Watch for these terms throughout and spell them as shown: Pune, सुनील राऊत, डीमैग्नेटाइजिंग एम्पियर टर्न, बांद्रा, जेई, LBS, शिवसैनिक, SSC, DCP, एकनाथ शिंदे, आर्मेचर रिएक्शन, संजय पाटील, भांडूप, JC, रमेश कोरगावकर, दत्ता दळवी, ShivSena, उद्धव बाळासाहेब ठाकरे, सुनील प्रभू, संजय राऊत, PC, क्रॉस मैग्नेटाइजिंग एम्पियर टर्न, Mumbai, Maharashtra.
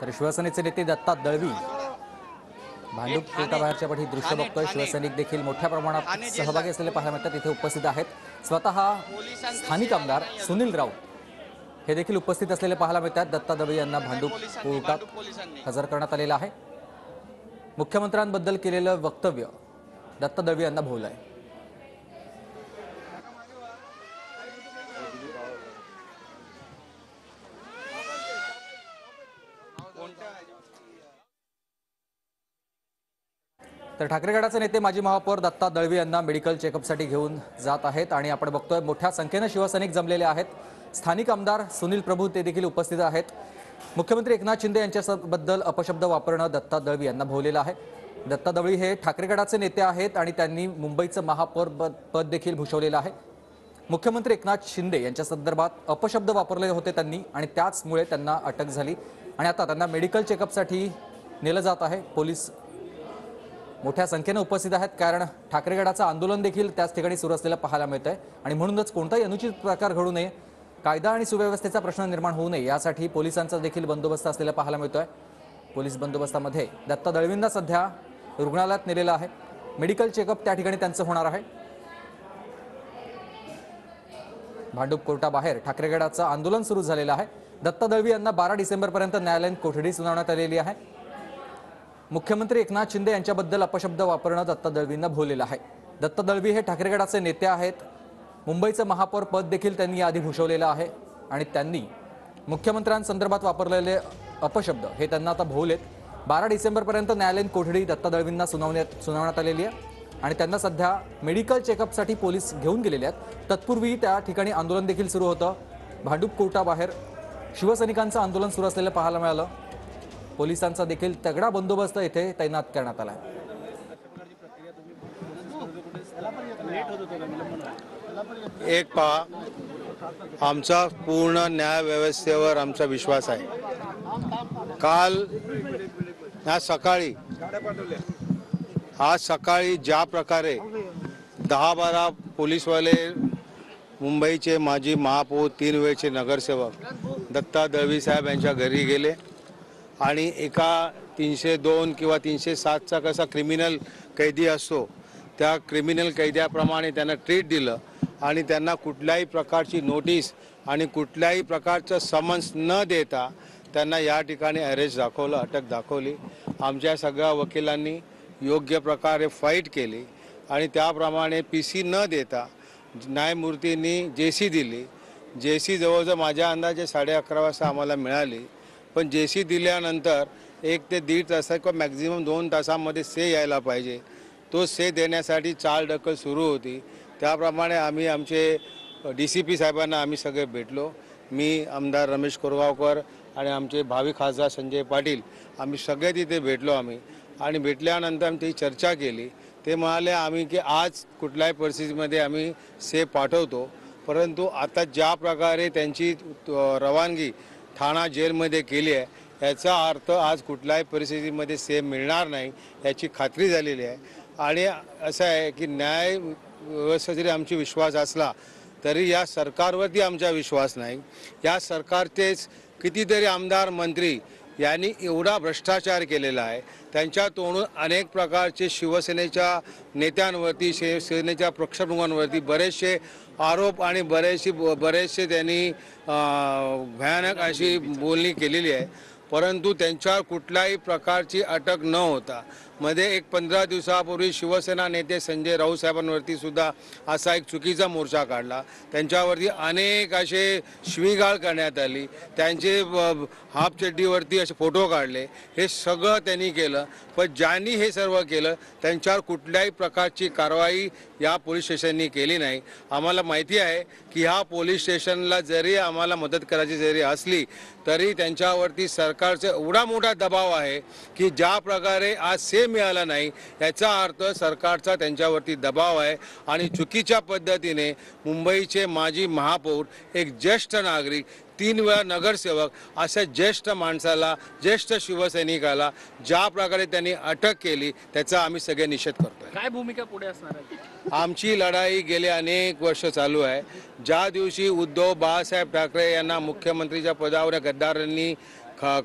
तर शिवसेनेचे नेते दत्ता दळवी भांडूप कोर्टाबाहेरच्या पट ही दृश्य बघतोय। शिवसैनिक देखील मोठ्या प्रमाणात सहभागी असलेले पाहायला मिळतात, तिथे उपस्थित आहेत। स्वतः स्थानिक आमदार सुनील राऊत हे देखील उपस्थित असलेले पाहायला मिळतात। दत्ता दळवी यांना भांडूप कोर्टात हजर करण्यात आलेला आहे। मुख्यमंत्र्यांबद्दल केलेलं वक्तव्य दत्ता दळवी यांना भोवलंय। तर ठाकरे गटाचे नेते माजी महापौर दत्ता दळवी यांना मेडिकल चेकअपसाठी घेऊन जात आहेत आणि आपण बघतोय मोठ्या संख्येने शिवसैनिक जमलेले आहेत। स्थानिक आमदार सुनील प्रभू ते देखील उपस्थित आहेत। मुख्यमंत्री एकनाथ शिंदे यांच्याबद्दल अपशब्द वापरणं दत्ता दळवी यांना भोवलेलं आहे। दत्ता दळवी हे ठाकरे गटाचे नेते आहेत आणि त्यांनी मुंबईचं महापौर पद देखील भूषवलेलं आहे। मुख्यमंत्री एकनाथ शिंदे यांच्या संदर्भात अपशब्द वापरले होते त्यांनी आणि त्याचमुळे त्यांना अटक झाली आणि आता त्यांना मेडिकल चेकअपसाठी नेलं जात आहे। पोलीस मोठ्या संख्येने उपस्थित आहेत कारण ठाकरे गटाचं आंदोलन देखील त्याच ठिकाणी सुरू असलेलं पाहायला मिळतंय आणि म्हणूनच कोणताही अनुचित प्रकार घडू नये, कायदा आणि सुव्यवस्थेचा प्रश्न निर्माण होऊ नये यासाठी पोलिसांचा देखील बंदोबस्त असलेला पाहायला मिळतोय। पोलीस बंदोबस्तामध्ये दत्ता दळवींना सध्या रुग्णालयात नेलेलं आहे। मेडिकल चेकअप त्या ठिकाणी त्यांचं होणार आहे। भांडूप कोर्टाबाहेर ठाकरे गटाचं आंदोलन सुरू झालेलं आहे। दत्ता दळवी यांना 12 डिसेंबर पर्यंत न्यायालयीन कोठडी सुनावण्यात आलेली आहे। मुख्यमंत्री एकनाथ शिंदे यांच्याबद्दल अपशब्द वापरणं दत्ता दळवींना भोवलेलं आहे। दत्ता दळवी हे ठाकरे गटाचे नेते आहेत, मुंबईचं महापौर पद देखील त्यांनी आधी भूषवलेलं आहे आणि त्यांनी मुख्यमंत्र्यांसंदर्भात वापरलेले अपशब्द हे त्यांना आता भोवलेत। 12 डिसेंबरपर्यंत न्यायालयीन कोठडी दत्ता दळवींना सुनावण्यात आलेली आहे आणि त्यांना सध्या मेडिकल चेकअपसाठी पोलीस घेऊन गेलेले आहेत। तत्पूर्वी त्या ठिकाणी आंदोलन देखील सुरू होतं। भांडूप कोर्टाबाहेर शिवसैनिकांचं आंदोलन सुरू असलेलं पाहायला मिळालं। पोलिसांचा देखील तगडा बंदोबस्त इथे तैनात करण्यात आला आहे। एक पहा आमचा पूर्ण न्याय व्यवस्थेवर आमचा विश्वास आहे। काल आज सकाळी ज्या प्रकारे 10-12 पोलीसवाले मुंबईचे माजी महापौर 3 वेळचे नगरसेवक दत्ता दळवी साहेब यांच्या घरी गेले आणि एका 302 किंवा 307चा कसा क्रिमिनल कैदी असतो त्या क्रिमिनल कैद्याप्रमाणे त्यांना ट्रीट दिलं आणि त्यांना कुठल्याही प्रकारची नोटीस आणि कुठल्याही प्रकारचं समन्स न देता त्यांना या ठिकाणी अरेस्ट दाखवलं, अटक दाखवली। आमच्या सगळ्या वकिलांनी योग्य प्रकारे फाईट केली आणि त्याप्रमाणे PC न देता न्यायमूर्तींनी JC दिली। JC जवळजवळ माझ्या अंदाजे 11:30 वाजता आम्हाला मिळाली, पण JC दिल्यानंतर 1 ते दीड तास किंवा मॅक्झिमम 2 तासामध्ये से यायला पाहिजे, तो से देण्यासाठी चालढकल सुरू होती। त्याप्रमाणे आम्ही आमचे DCP साहेबांना आम्ही सगळे भेटलो। मी, आमदार रमेश कोरगावकर आणि आमचे भावी खासदार संजय पाटील आम्ही सगळे तिथे भेटलो आम्ही आणि भेटल्यानंतर आम्ही ती चर्चा केली। ते म्हणाले आम्ही की आज कुठल्याही परिस्थितीमध्ये आम्ही से पाठवतो, परंतु आता ज्या प्रकारे त्यांची रवानगी ठाणा जेलमध्ये केली आहे याचा अर्थ आज कुठल्याही परिस्थितीमध्ये से मिळणार नाही याची खात्री झालेली आहे। आणि असं आहे की न्याय व्यवस्था जरी आमची विश्वास असला तरी या सरकारवरती आमचा विश्वास नाही। या सरकारचेच कितीतरी आमदार मंत्री यांनी एवढा भ्रष्टाचार केलेला आहे, त्यांच्या तोंडून अनेक प्रकारचे शिवसेनेच्या नेत्यांवरती शिवसेनेच्या प्रक्षोभकांवरती बरेचसे आरोप आणि बरेचसे त्यांनी भयानक अशी बोलणी केलेली आहे, परंतु त्यांच्यावर कुठल्याही प्रकारची अटक न होता। मध्ये एक 15 दिवसापूर्वी शिवसेना नेते संजय राऊ साहेबांवरती सुद्धा असा एक चुकीचा मोर्चा काढला, त्यांच्यावरती अनेक असे शिवीगाळ करण्यात आली, त्यांचे हाफचड्डीवरती असे फोटो काढले, हे सगळं त्यांनी केलं। पण ज्यांनी हे सर्व केलं त्यांच्यावर कुठल्याही प्रकारची कारवाई या पोलीस स्टेशननी केली नाही। आम्हाला माहिती आहे की ह्या पोलीस स्टेशनला जरी आम्हाला मदत करायची जरी असली तरी त्यांच्यावरती सरकारचा एवढा मोठा दबाव आहे की ज्या प्रकारे आज से मिळाला नाही याचा अर्थ सरकारचा त्यांच्यावरती दबाव आहे आणि चुकीच्या पद्धतीने मुंबईचे माजी महापौर, एक ज्येष्ठ नागरिक, 3 वेळा नगरसेवक अशा ज्येष्ठ माणसाला, ज्येष्ठ शिवसैनिकाला ज्या प्रकारे त्यांनी अटक केली त्याचा आम्ही सगळे निषेध करतोय। काय भूमिका पुढे असणार आहे? आमची लढाई गेले अनेक वर्ष चालू आहे। ज्या दिवशी उद्धव बाळासाहेब ठाकरे यांना मुख्यमंत्रीच्या पदावर गद्दारांनी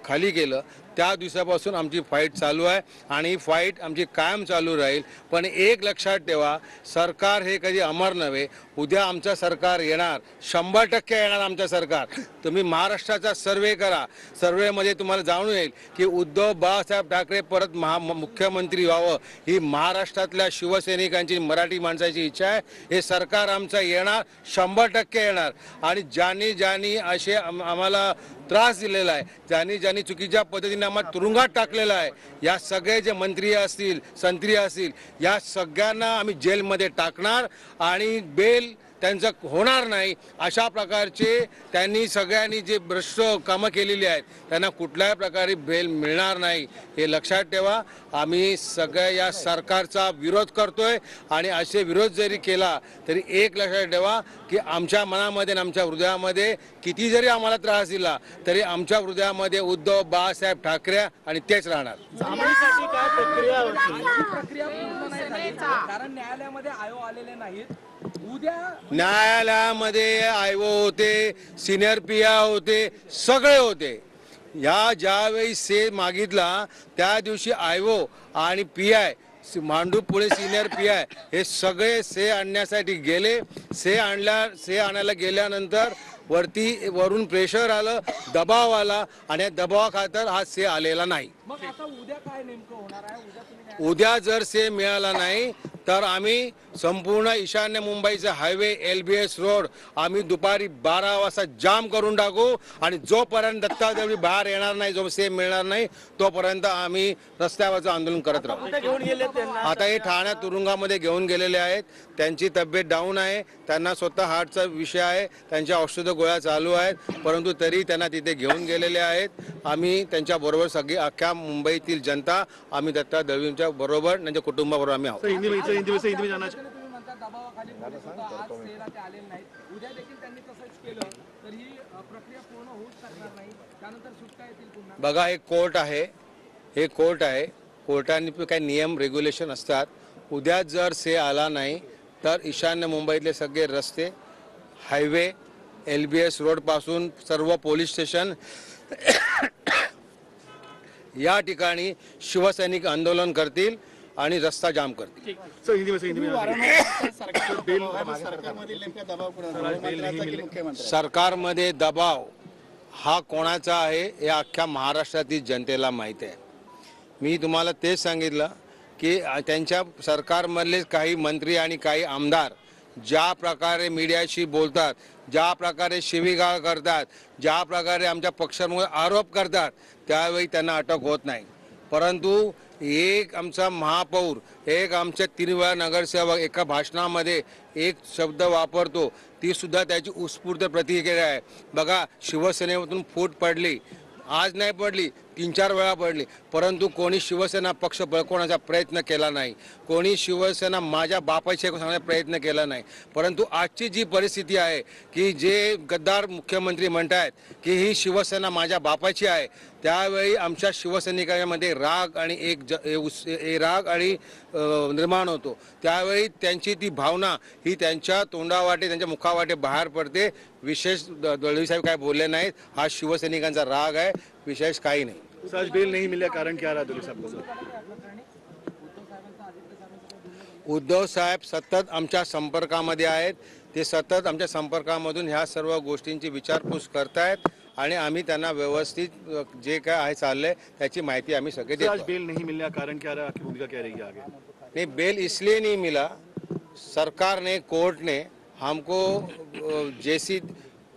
खाली केलं त्या दिवसापासून आमची फाइट चालू आहे आणि फाइट आमची कायम चालू राहील। पण एक लक्षात ठेवा, सरकार हे कधी अमर नव्हे। उद्या आमचं सरकार येणार, 100% येणार आमचं सरकार। तुम्ही महाराष्ट्राचा सर्वे करा, सर्वेमध्ये तुम्हाला जाणून येईल की उद्धव बाळासाहेब ठाकरे परत मुख्यमंत्री व्हावं ही महाराष्ट्रातल्या शिवसैनिकांची मराठी माणसाची इच्छा आहे। हे सरकार आमचं येणार, 100% येणार। आणि ज्यांनी ज्यांनी असे आम्हाला त्रास दिलेला आहे, ज्यांनी ज्यांनी चुकीच्या पद्धतीने आम्हाला तुरुंगात टाकलेला आहे, या सगळे जे मंत्री असतील, संत्री असतील, या सगळ्यांना आम्ही जेलमध्ये टाकणार आणि बेल त्यांचं होणार नाही। अशा प्रकारचे त्यांनी सगळ्यांनी जे भ्रष्ट कामं केलेली आहेत त्यांना कुठल्याही प्रकारे बेल मिळणार नाही, हे लक्षात ठेवा। आम्ही सगळ्या या सरकारचा विरोध करतोय आणि असे विरोध जरी केला तरी एक लक्षात ठेवा की आमच्या मनामध्ये आणि आमच्या हृदयामध्ये किती जरी आम्हाला त्रास दिला तरी आमच्या हृदयामध्ये उद्धव बाळासाहेब ठाकरे आणि तेच राहणार। न्यायालयामध्ये आयो होते, सिनियर पिया होते, सगळे होते। या ज्यावेळी से मागितला त्या दिवशी आयो आणि पीआय मांडूप पुणे सिनियर पीआय हे सगळे से आणण्यासाठी गेले। से आणायला गेल्यानंतर वरती वरून प्रेशर आलं, दबाव आला आणि दबावा खातर हा से आलेला नाही। मग आता उद्या काय नेमकं होणार आहे? उद्या जर से मिळाला नाही तर आम्ही संपूर्ण ईशान्य मुंबईचा हायवे LBS रोड आम्ही दुपारी 12 वाजता जाम करून टाकू आणि जोपर्यंत दत्ता दळवी बाहेर येणार नाही, जो से मिळणार नाही, तोपर्यंत आम्ही रस्त्यावरचं आंदोलन करत राहू। आता हे ठाण्या तुरुंगामध्ये घेऊन गेलेले आहेत, त्यांची तब्येत डाऊन आहे, त्यांना स्वतः हार्टचा विषय आहे, त्यांच्या औषधं गोळ्या चालू आहेत, परंतु तरी त्यांना तिथे घेऊन गेलेले आहेत। आम्ही त्यांच्याबरोबर सगळी अख्ख्या मुंबईतील जनता आम्ही दत्ता दळवींच्या बरोबर, त्यांच्या कुटुंबाबरोबर आम्ही आहोत। बघा, एक कोर्ट आहे, हे कोर्ट आहे, कोर्टाने काही नियम रेग्युलेशन असतात। उद्या जर से आला नाही तर ईशान्य मुंबईतले सगळे रस्ते, हायवे, LBS रोड पासून सर्व पोलीस स्टेशन या ठिकाणी शिवसैनिक आंदोलन करतील आणि रस्ता जाम करतील। सरकारमध्ये दबाव हा कोणाचा आहे हे अख्ख्या महाराष्ट्रातील जनतेला माहिती आहे। मी तुम्हाला तेच सांगितलं की त्यांच्या सरकारमधले काही मंत्री आणि काही आमदार ज्या प्रकारे मीडियाशी बोलतात, ज्या प्रकारे शिवीगाळ करतात, ज्या प्रकारे आमच्या पक्षांवर आरोप करतात, त्यावेळी त्यांना अटक होत नाही। परंतु एक आमचा महापौर, एक आमच्या 3 वेळा नगरसेवक एका भाषणामध्ये एक शब्द वापरतो, ती सुद्धा त्याची उत्स्फूर्त प्रतिक्रिया आहे। बघा, शिवसेनेतून फूट पडली, आज नाही पडली, 3-4 वेळा पडली, परंतु कोणी शिवसेना पक्ष बळकवण्याचा प्रयत्न केला नाही, कोणी शिवसेना माझ्या बापाशी सांगण्याचा प्रयत्न केला नाही। परंतु आजची जी परिस्थिती आहे की जे गद्दार मुख्यमंत्री म्हणतात की ही शिवसेना माझ्या बापाची आहे, त्यावेळी आमच्या शिवसैनिकांमध्ये राग आणि राग आणि निर्माण होतो। त्यावेळी त्यांची ती भावना ही त्यांच्या तोंडावाटे, त्यांच्या मुखावाटे बाहेर पडते। विशेष दळवी साहेब काय बोलले नाहीत, हा शिवसैनिकांचा राग आहे, विशेष काही नाही। सर, बेल नहीं मिला, कारण क्या रहा दळवी साहेब? उद्धव साहेब सतत आमच्या संपर्कामध्ये आहेत, ते सतत आमच्या संपर्कामधून ह्या सर्व गोष्टींची विचारपूस करतायत आणि आम्ही त्यांना व्यवस्थित जे काय आहे चाललंय त्याची माहिती आम्ही सगळे देतो। सर, बेल नहीं मिला, कारण क्या रहा, आपकी भूमिका क्या रहेगी आगे? नहीं, बेल इसलिए नहीं मिला, सरकार ने, कोर्ट ने हमको जैसी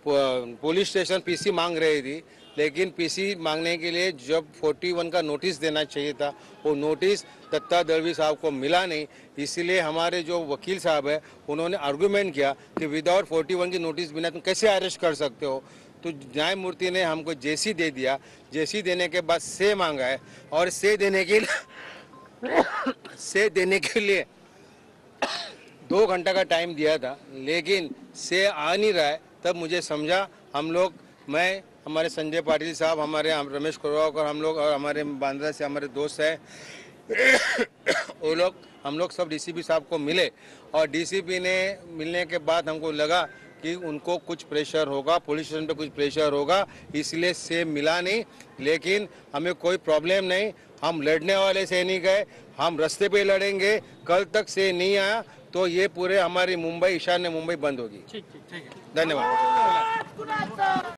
पुलिस स्टेशन PC मांग रही थी, लेकिन PC मांगने के लिए जब 41 का नोटिस देना चाहिए था, वो नोटिस दत्ता दळवी साहब को मिला नहीं। इसलिए हमारे जो वकील साहब है उन्होंने आर्गुमेंट किया कि विदाउट 41 की नोटिस बिना तुम कैसे अरेस्ट कर सकते हो, तो न्यायमूर्ति ने हमको JC दे दिया। JC देने के बाद से मांगा है और से देने के लिए 2 घंटा का टाइम दिया था, लेकिन से आ नहीं रहा है। तब मुझे समझा, हम लोग, मैं, हमारे संजय पाटील साहब, हमारे रमेश कोरगावकर, हम लोग और हमारे बांद्रा से हमारे दोस्त हैं, वो लोग, हम लोग सब DCP साहब को मिले और DCP ने मिलने के बाद हमको लगा कि उनको कुछ प्रेशर होगा, पुलिस स्टेशन पे कुछ प्रेशर होगा, इसलिए सेम मिला नहीं। लेकिन हमें कोई प्रॉब्लम नहीं, हम लड़ने वाले सैनिक है, हम रास्ते पे लड़ेंगे। कल तक से नहीं आया तो ये पूरे हमारी मुंबई, ईशान्य मुंबई बंद होगी। ठीक, धन्यवाद।